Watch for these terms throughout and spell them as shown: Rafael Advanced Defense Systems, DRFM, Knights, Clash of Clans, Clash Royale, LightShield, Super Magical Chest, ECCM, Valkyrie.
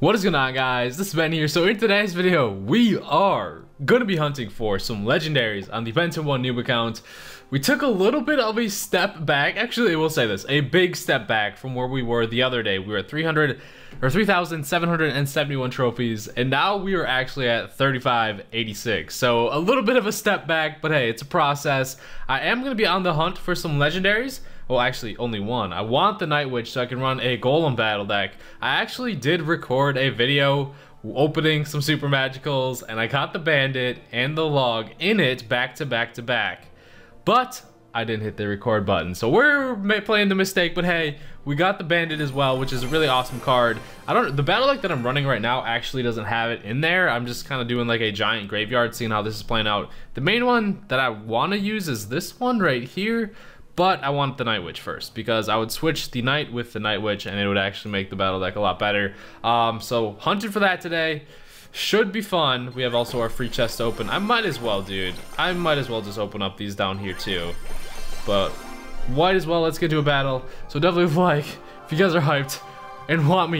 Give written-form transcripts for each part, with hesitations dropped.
What is going on, guys? This is Ben here. So in today's video, we are gonna be hunting for some legendaries on the Penta 1 noob account. We took a little bit of a step back. Actually, I will say this, a big step back from where we were the other day. We were at 3,771 trophies, and now we are actually at 3,586. So a little bit of a step back, but hey, it's a process. I am gonna be on the hunt for some legendaries. Well, actually, only one. I want the Night Witch so I can run a Golem battle deck. I actually did record a video opening some Super Magicals, and I caught the Bandit and the Log in it back to back to back. But I didn't hit the record button, so we're playing the mistake. But hey, we got the Bandit as well, which is a really awesome card. The battle deck that I'm running right now actually doesn't have it in there. I'm just kind of doing like a giant graveyard, seeing how this is playing out. The main one that I want to use is this one right here. But I want the Night Witch first, because I would switch the Knight with the Night Witch and it would actually make the battle deck a lot better. So hunting for that today should be fun. We have also our free chest to open. I might as well, dude. I might as well just open up these down here too. But might as well, let's get to a battle. So definitely like, if you guys are hyped and want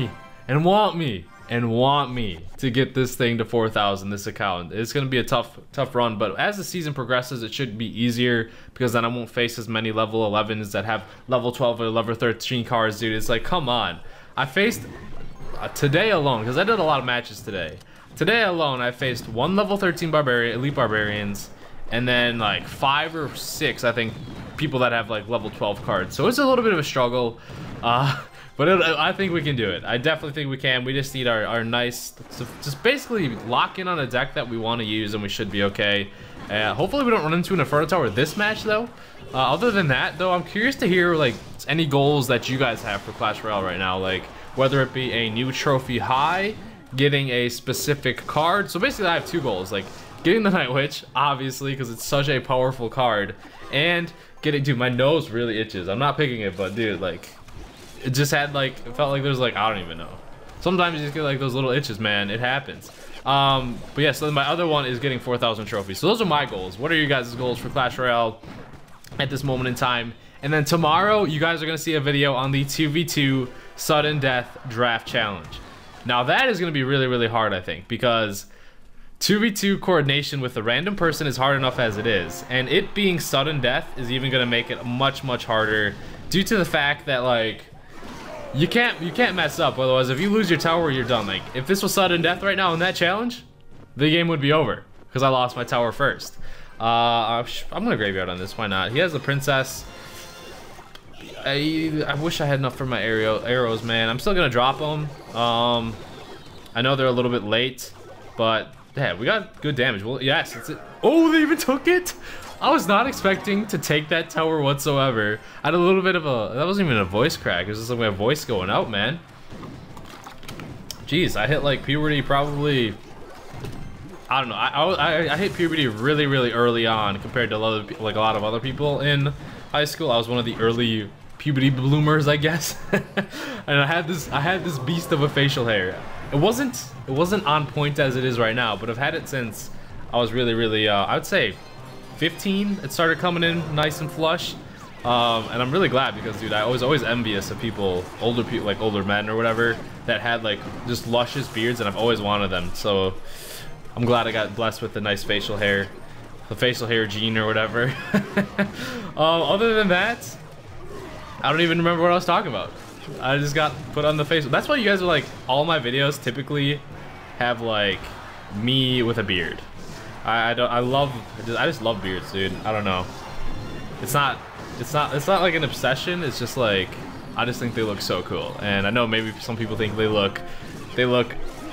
me to get this thing to 4,000, this account. It's gonna be a tough run, but as the season progresses, it should be easier because then I won't face as many level 11s that have level 12 or level 13 cards, dude. It's like, come on. I faced today alone, because I did a lot of matches today. Today alone, I faced one level 13 barbarian, elite barbarians, and then like 5 or 6, I think, people that have like level 12 cards. So it's a little bit of a struggle. But I think we can do it. I definitely think we can. We just need our nice, just basically lock in on a deck that we want to use, and we should be okay. Hopefully we don't run into an Inferno Tower this match, though. Other than that, though, I'm curious to hear like any goals that you guys have for Clash Royale right now, like whether it be a new trophy high, getting a specific card. So basically I have two goals, like getting the Night Witch, obviously, because it's such a powerful card, and getting, dude, my nose really itches. I'm not picking it, but dude, like, it just had like, it felt like there's like, I don't even know. Sometimes you just get like those little itches, man. It happens. But yeah, so then my other one is getting 4,000 trophies. So those are my goals. What are you guys' goals for Clash Royale at this moment in time? And then tomorrow, you guys are going to see a video on the 2v2 sudden death draft challenge. Now that is going to be really, really hard, I think, because 2v2 coordination with a random person is hard enough as it is. And it being sudden death is even going to make it much, much harder due to the fact that like, you can't mess up, otherwise if you lose your tower, you're done. Like, if this was sudden death right now in that challenge, the game would be over, because I lost my tower first. I'm gonna graveyard on this, why not? He has the princess. I wish I had enough for my arrows, man. I'm still gonna drop them. I know they're a little bit late, but yeah, we got good damage. Well, yes, it's it. Oh, they even took it? I was not expecting to take that tower whatsoever. I had a little bit of a, that wasn't even a voice crack. It was just like my voice going out, man. Jeez, I hit like puberty probably, I don't know. I hit puberty really, really early on compared to like a lot of other people in high school. I was one of the early puberty bloomers, I guess. And I had this beast of a facial hair. It wasn't on point as it is right now, but I've had it since I was really, really, I would say 15, it started coming in nice and flush, and I'm really glad because, dude, I was always envious of people, like older men or whatever, that had like just luscious beards, and I've always wanted them. So I'm glad I got blessed with the nice facial hair, the facial hair gene or whatever. Other than that, I don't even remember what I was talking about. I just got put on the facial. That's why you guys are like, all my videos typically have like me with a beard. I just love beards, dude. I don't know. It's not like an obsession. It's just like, I just think they look so cool. And I know maybe some people think they look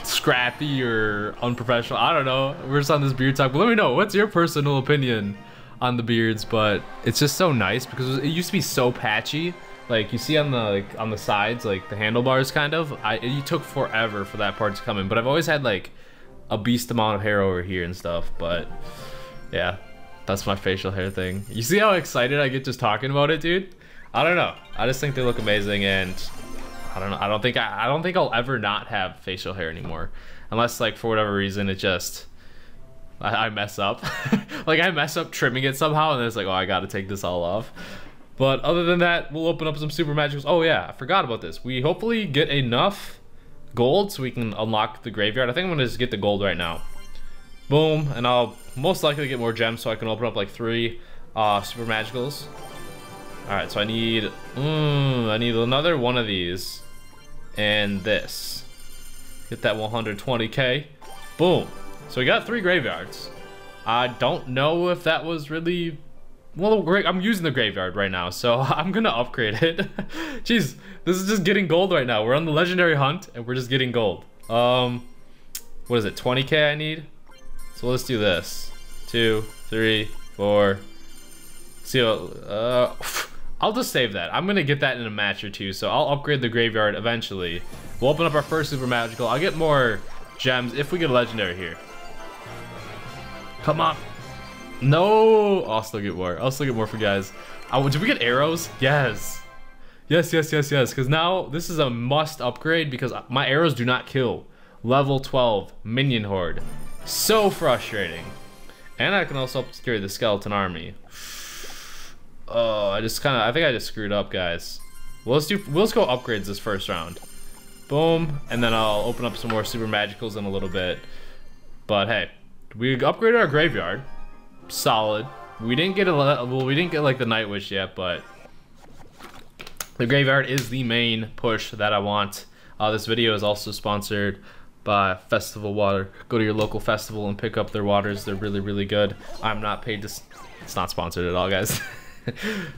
scrappy or unprofessional. I don't know. We're just on this beard talk, but let me know, what's your personal opinion on the beards? But it's just so nice because it used to be so patchy. Like you see on the, like, on the sides, like the handlebars kind of, it took forever for that part to come in, but I've always had like a beast amount of hair over here and stuff. But yeah, that's my facial hair thing. You see how excited I get just talking about it, dude? I don't know, I just think they look amazing, and I don't know, I don't think I'll ever not have facial hair anymore, unless like for whatever reason it just, I mess up. Like I mess up trimming it somehow, and then it's like, oh, I gotta take this all off. But other than that, we'll open up some Super Magicals. Oh yeah, I forgot about this. We hopefully get enough gold so we can unlock the graveyard. I think I'm gonna just get the gold right now. Boom, and I'll most likely get more gems so I can open up like 3 super magicals. Alright, so I need I need another one of these and this. Get that 120k. Boom. So we got 3 graveyards. I don't know if that was really... Well, I'm using the graveyard right now, so I'm gonna upgrade it. Jeez, this is just getting gold right now. We're on the legendary hunt, and we're just getting gold. What is it, 20k I need? So let's do this. 2, 3, 4. See, I'll just save that. I'm gonna get that in a match or two, so I'll upgrade the graveyard eventually. We'll open up our first super magical. I'll get more gems if we get a legendary here. Come on. No, I'll still get more. I'll still get more for guys. Did we get arrows? Yes. Yes. Because now this is a must upgrade because my arrows do not kill. Level 12 minion horde. So frustrating. And I can also upgrade the skeleton army. Oh, I think I just screwed up, guys. Well, let's go upgrades this first round. Boom, and then I'll open up some more super magicals in a little bit. But hey, we upgraded our graveyard. Solid. We didn't get like the Night Wish yet, but the graveyard is the main push that I want. This video is also sponsored by Festival Water. Go to your local festival and pick up their waters. They're really, really good. I'm not paid to. It's not sponsored at all, guys.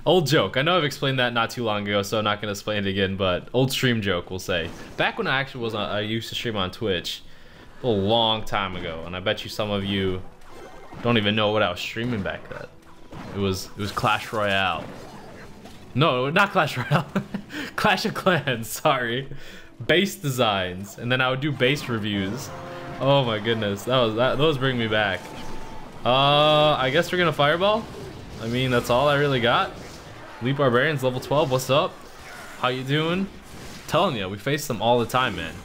Old joke. I know I've explained that not too long ago, so I'm not gonna explain it again. But old stream joke, we'll say. Back when I actually was, I used to stream on Twitch a long time ago, and I bet you some of you don't even know what I was streaming back then. It was Clash Royale. No, not Clash Royale. Clash of Clans. Sorry. Base designs, and then I would do base reviews. Oh my goodness, those bring me back. I guess we're gonna fireball. I mean, that's all I really got. Leap Barbarians, level 12, what's up? How you doing? I'm telling you, we face them all the time, man.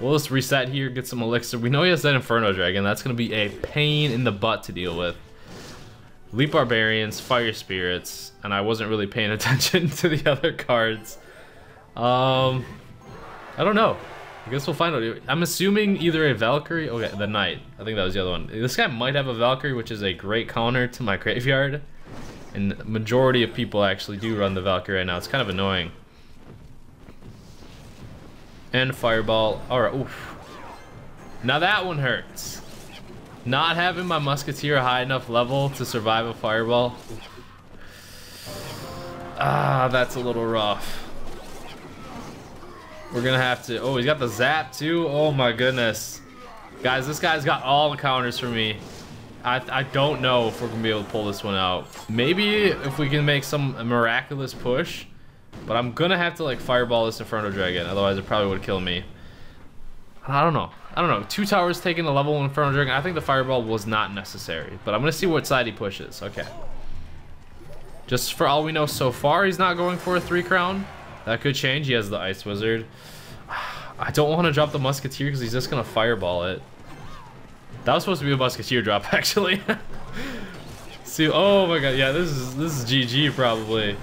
We'll just reset here, get some elixir. We know he has that Inferno Dragon. That's going to be a pain in the butt to deal with. Leap Barbarians, Fire Spirits, and I wasn't really paying attention to the other cards. I don't know. I guess we'll find out. I'm assuming either a Valkyrie, okay, the Knight. I think that was the other one. This guy might have a Valkyrie, which is a great counter to my graveyard. And the majority of people actually do run the Valkyrie right now. It's kind of annoying. And Fireball. Alright, oof. Now that one hurts. Not having my Musketeer high enough level to survive a Fireball. Ah, that's a little rough. We're gonna have to... Oh, he's got the zap too? Oh my goodness. Guys, this guy's got all the counters for me. I don't know if we're gonna be able to pull this one out. Maybe if we can make some miraculous push. But I'm gonna have to like fireball this Inferno Dragon, otherwise it probably would kill me. I don't know. 2 towers taking a level 1 Inferno Dragon. I think the fireball was not necessary. But I'm gonna see what side he pushes. Okay. Just for all we know so far, he's not going for a 3 crown. That could change. He has the Ice Wizard. I don't want to drop the Musketeer because he's just going to fireball it. That was supposed to be a Musketeer drop, actually. See, oh my god. Yeah, this is GG, probably.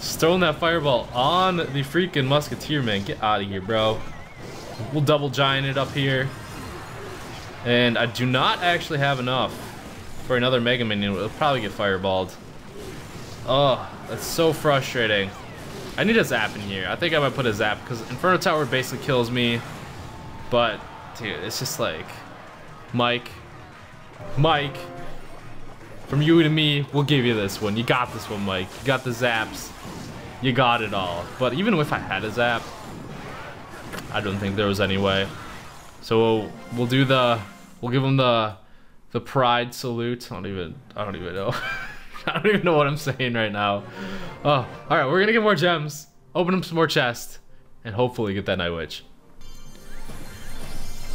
Just throwing that fireball on the freaking Musketeer, man. Get out of here, bro. We'll double giant it up here. And I do not actually have enough for another Mega Minion. It'll probably get fireballed. Oh, that's so frustrating. I need a zap in here. I think I might put a zap because Inferno Tower basically kills me. But, dude, it's just like, Mike, from you to me, we'll give you this one. You got this one, Mike. You got the zaps. You got it all. But even if I had a zap, I don't think there was any way. So we'll give him the pride salute. I don't even know. I don't even know what I'm saying right now. Oh, all right, we're gonna get more gems, open up some more chests, and hopefully get that Night Witch.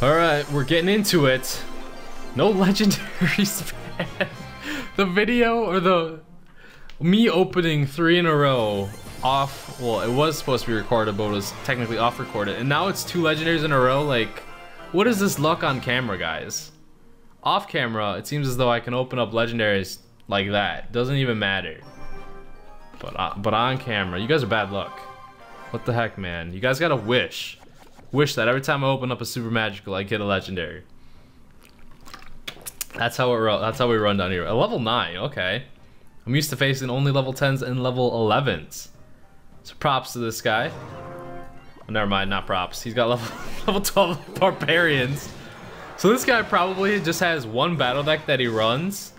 All right, we're getting into it. No legendaries, man. The video or me opening 3 in a row off. Well, it was supposed to be recorded, but it was technically off recorded, and now it's 2 legendaries in a row. Like, what is this luck on camera, guys? Off camera, it seems as though I can open up legendaries. Like that doesn't even matter. but on camera. You guys are bad luck. What the heck, man? You guys gotta wish. Wish that every time I open up a Super Magical, I get a Legendary. That's how we run down here. A level 9, okay. I'm used to facing only level 10s and level 11s. So props to this guy. Oh, never mind, not props. He's got level 12 Barbarians. So this guy probably just has one battle deck that he runs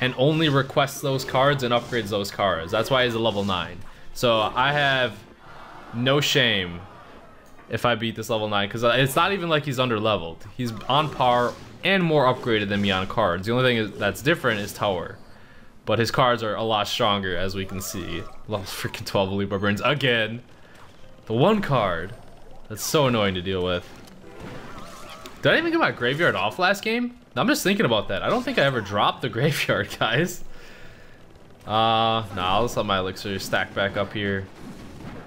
and only requests those cards and upgrades those cards. That's why he's a level 9. So I have no shame if I beat this level 9, because it's not even like he's under leveled. He's on par and more upgraded than me on cards. The only thing that's different is tower, but his cards are a lot stronger, as we can see. Level freaking 12 Elite Barbarians again. The one card that's so annoying to deal with. Did I even get my graveyard off last game? I'm just thinking about that. I don't think I ever dropped the graveyard, guys. Nah, I'll just let my elixir stack back up here.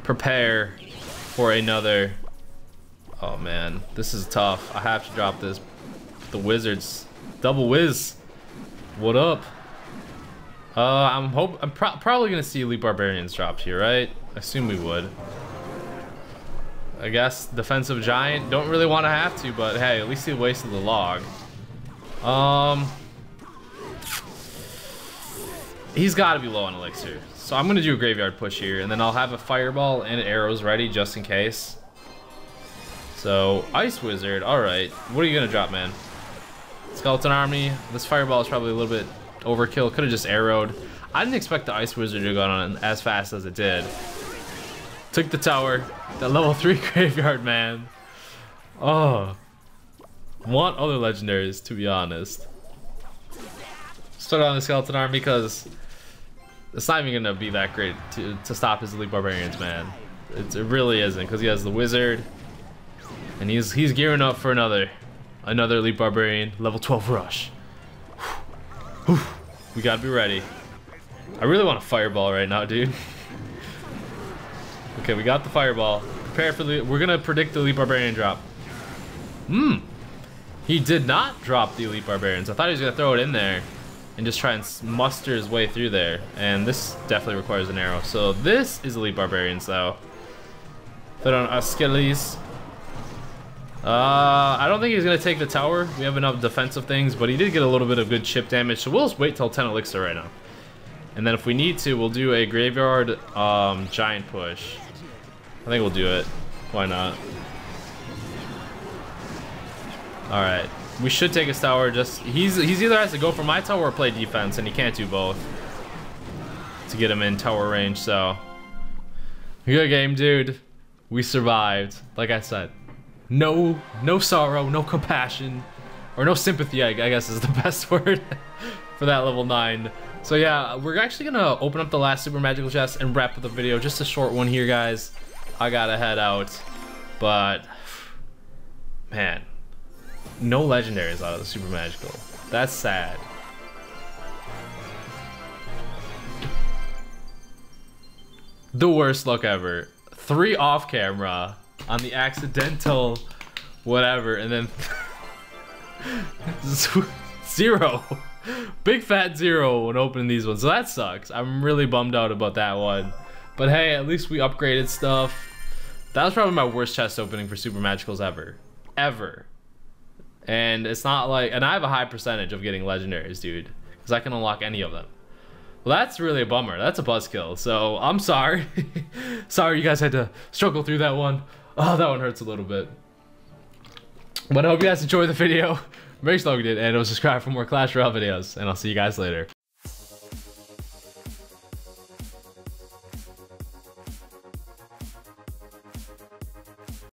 Prepare for another. Oh man, this is tough. I have to drop this. The Wizards, double whiz. What up? I'm probably gonna see Elite Barbarians dropped here, right? I assume we would. I guess Defensive Giant. Don't really want to have to, but hey, at least he wasted the log. He's got to be low on elixir, so I'm gonna do a graveyard push here, and then I'll have a fireball and arrows ready just in case. So, Ice Wizard, alright. What are you gonna drop, man? Skeleton Army. This Fireball is probably a little bit overkill. Could've just arrowed. I didn't expect the Ice Wizard to go on as fast as it did. Took the tower. That level 3 graveyard, man. Oh. Want other legendaries, to be honest. Start on the Skeleton Army, because it's not even gonna be that great to stop his Elite Barbarians, man. It really isn't, because he has the Wizard. And he's gearing up for another Elite Barbarian, level 12 rush. Whew. Whew. We gotta be ready. I really want a fireball right now, dude. Okay, we got the fireball. Prepare for the, we're gonna predict the Elite Barbarian drop. He did not drop the Elite Barbarians. I thought he was gonna throw it in there and just try and muster his way through there. And this definitely requires an arrow. So this is Elite Barbarians though. Put on Askeles. I don't think he's going to take the tower. We have enough defensive things, but he did get a little bit of good chip damage, so we'll just wait till 10 elixir right now. And then if we need to, we'll do a graveyard giant push. I think we'll do it. Why not? Alright. We should take his tower. Just he's either has to go for my tower or play defense, and he can't do both to get him in tower range, so... Good game, dude. We survived. Like I said. No sorrow, no compassion, or no sympathy, I guess is the best word for that level 9. So yeah, we're actually gonna open up the last Super Magical chest and wrap up the video. Just a short one here, guys. I gotta head out, but man, no legendaries out of the Super Magical. That's sad. The worst luck ever. 3 off camera on the accidental whatever, and then 0. Big fat 0 when opening these ones. So that sucks. I'm really bummed out about that one. But hey, at least we upgraded stuff. That was probably my worst chest opening for Super Magicals ever. Ever. And it's not like... And I have a high percentage of getting legendaries, dude. Because I can unlock any of them. Well, that's really a bummer. That's a buzzkill. So, I'm sorry. Sorry you guys had to struggle through that one. Oh, that one hurts a little bit. But I hope you guys enjoyed the video. Make sure you did, and subscribe for more Clash Royale videos, and I'll see you guys later.